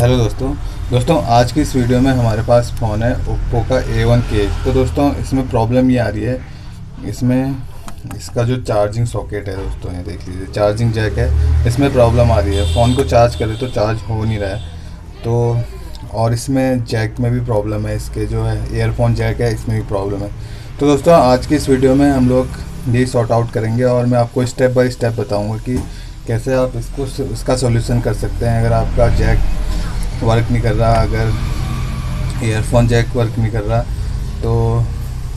Hello दोस्तों आज की इस वीडियो में हमारे पास फ़ोन है ओप्पो का A1 केस। तो दोस्तों इसमें प्रॉब्लम ये आ रही है, इसका जो चार्जिंग सॉकेट है दोस्तों, ये देख लीजिए चार्जिंग जैक है, इसमें प्रॉब्लम आ रही है। फ़ोन को चार्ज करें तो चार्ज हो नहीं रहा है, तो और इसमें जैक में भी प्रॉब्लम है, इसके जो है एयरफोन जैक है इसमें भी प्रॉब्लम है। तो दोस्तों आज की इस वीडियो में हम लोग ये सॉर्ट आउट करेंगे और मैं आपको स्टेप बाय स्टेप बताऊँगा कि कैसे आप इसका सॉल्यूशन कर सकते हैं। अगर आपका जैक वर्क नहीं कर रहा, अगर ईयरफोन जैक वर्क नहीं कर रहा, तो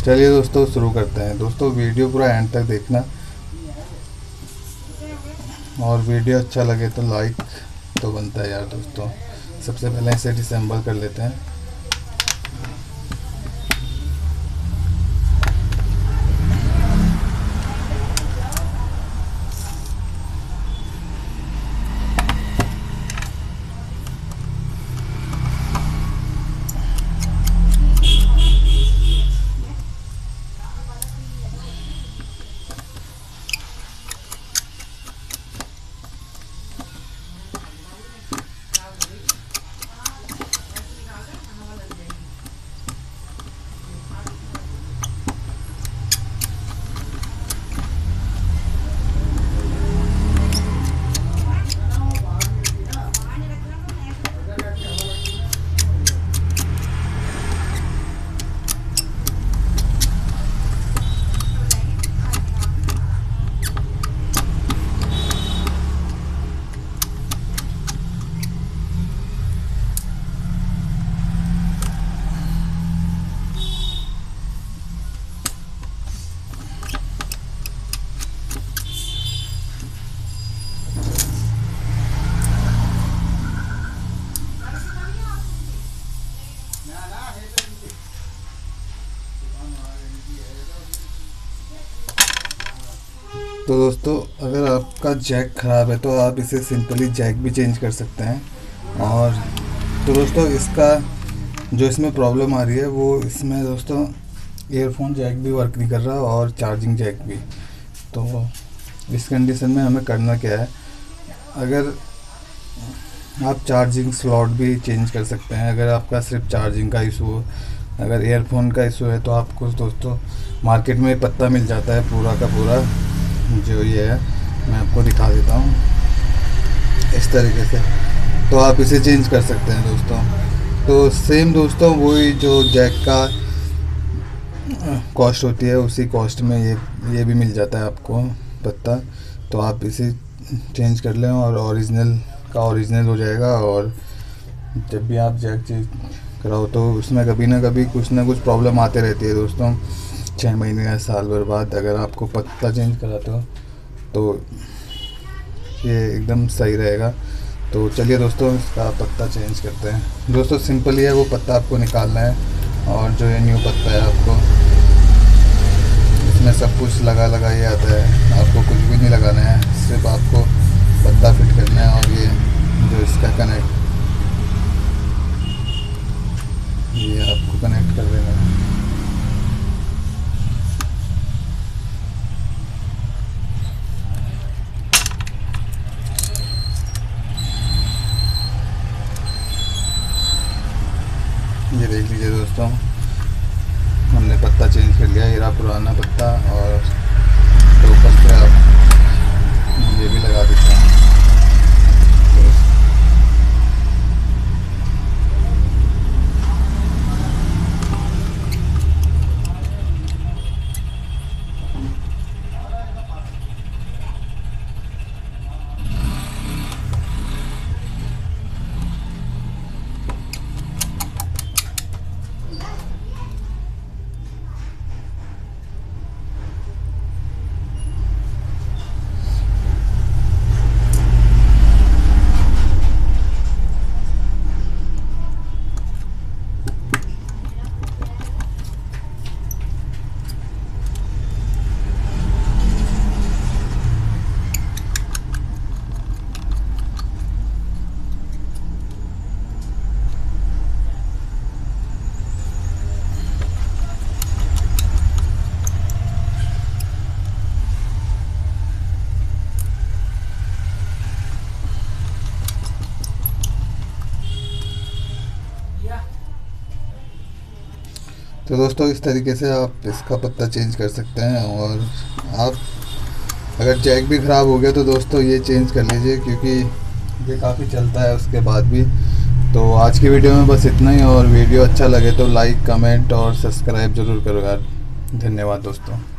चलिए दोस्तों शुरू करते हैं। दोस्तों वीडियो पूरा एंड तक देखना और वीडियो अच्छा लगे तो लाइक तो बनता है यार। दोस्तों सबसे पहले इसे डिसेंबल कर लेते हैं। तो दोस्तों अगर आपका जैक ख़राब है तो आप इसे सिंपली जैक भी चेंज कर सकते हैं। और तो दोस्तों इसका जो इसमें प्रॉब्लम आ रही है वो इसमें दोस्तों एयरफोन जैक भी वर्क नहीं कर रहा और चार्जिंग जैक भी। तो इस कंडीशन में हमें करना क्या है, अगर आप चार्जिंग स्लॉट भी चेंज कर सकते हैं। अगर आपका सिर्फ चार्जिंग का इशू हो, अगर एयरफोन का इशू है तो आपको दोस्तों मार्केट में पत्ता मिल जाता है पूरा का पूरा, जो ये है मैं आपको दिखा देता हूँ इस तरीके से। तो आप इसे चेंज कर सकते हैं दोस्तों। तो सेम दोस्तों वही जो जैक का कॉस्ट होती है उसी कॉस्ट में ये भी मिल जाता है आपको पत्ता। तो आप इसे चेंज कर लें और ओरिजिनल का ओरिजिनल हो जाएगा। और जब भी आप जैक चेंज कराओ तो उसमें कभी ना कभी कुछ ना कुछ प्रॉब्लम आते रहती है दोस्तों, 6 महीने या साल भर बाद। अगर आपको पत्ता चेंज कराते हो तो ये एकदम सही रहेगा। तो चलिए दोस्तों इसका पत्ता चेंज करते हैं। दोस्तों सिंपल ही है, वो पत्ता आपको निकालना है और जो ये न्यू पत्ता है आपको इसमें सब कुछ लगा ही आता है, आपको कुछ भी नहीं लगाना है, सिर्फ आपको पत्ता फिट करना है। और ये जो इसका कनेक्ट, ये आपको कनेक्ट कर देना है। ये देख लीजिए दोस्तों हमने पत्ता चेंज कर लिया, ये रहा पुराना पत्ता। और तो ऊपर से आप ये भी लगा देते हैं। तो दोस्तों इस तरीके से आप इसका पत्ता चेंज कर सकते हैं। और आप अगर जैक भी ख़राब हो गया तो दोस्तों ये चेंज कर लीजिए, क्योंकि ये काफ़ी चलता है उसके बाद भी। तो आज की वीडियो में बस इतना ही, और वीडियो अच्छा लगे तो लाइक, कमेंट और सब्सक्राइब ज़रूर करो यार। धन्यवाद दोस्तों।